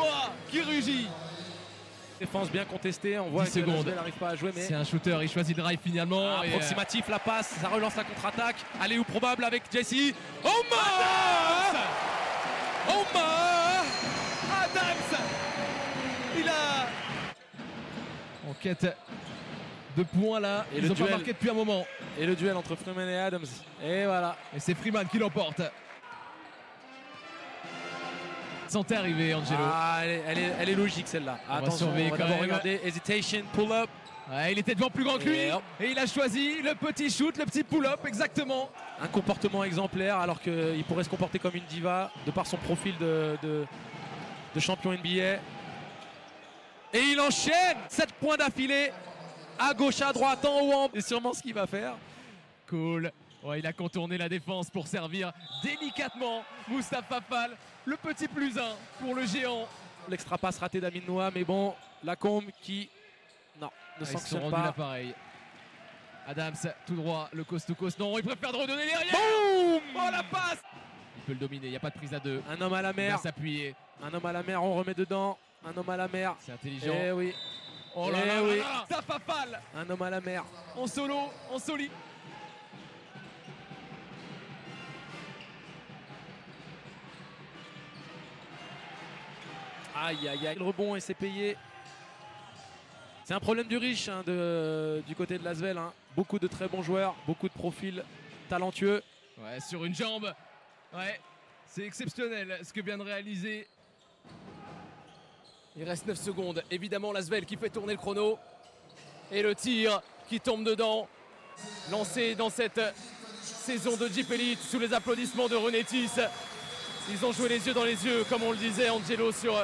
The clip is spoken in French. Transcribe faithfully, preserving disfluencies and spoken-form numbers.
Noix qui rugit. Défense bien contestée, on voit que Noix n'arrive pas à jouer. Mais c'est un shooter, il choisit le drive finalement. Ah, et approximatif, euh... la passe, ça relance la contre-attaque. Allez ou probable avec Jesse. Omar Omar Adams. Il a... En quête de points là, et ils n'ont pas marqué depuis un moment. Et le duel entre Freeman et Adams. Et voilà. Et c'est Freeman qui l'emporte. Santé arrivé Angelo. Ah, elle, est, elle, est, elle est logique celle-là. Attention, on va d'abord regarder. Hesitation, pull-up. Ouais, il était devant plus grand que lui. Et, et il a choisi le petit shoot, le petit pull-up, exactement. Un comportement exemplaire alors qu'il pourrait se comporter comme une diva de par son profil de, de, de champion N B A. Et il enchaîne sept points d'affilée. À gauche, à droite, en haut, en bas. C'est sûrement ce qu'il va faire. Cool. Ouais, il a contourné la défense pour servir délicatement Moussa Fall, le petit plus un pour le géant. L'extra passe ratée d'Amine Noix, mais bon, la combe qui non, ne ah, sanctionne pas. L'appareil. Adams, tout droit, le coast to coast. Non, il préfère de redonner les arrières. Boum ! Oh, la passe ! Il peut le dominer, il n'y a pas de prise à deux. Un homme à la mer. Il va s'appuyer. Un homme à la mer, on remet dedans. Un homme à la mer. C'est intelligent. Eh oui. Oh là eh là, oui. là, là. Moussa Fall. Un homme à la mer. En solo, en soli. Aïe aïe aïe, le rebond et c'est payé. C'est un problème du riche hein, de, du côté de l'Asvel. Hein. Beaucoup de très bons joueurs, beaucoup de profils talentueux. Ouais, sur une jambe. Ouais, c'est exceptionnel ce que vient de réaliser. Il reste neuf secondes. Évidemment, l'Asvel qui fait tourner le chrono. Et le tir qui tombe dedans. Lancé dans cette saison de Jeep Elite sous les applaudissements de René Tis. Ils ont joué les yeux dans les yeux, comme on le disait, Angelo sur...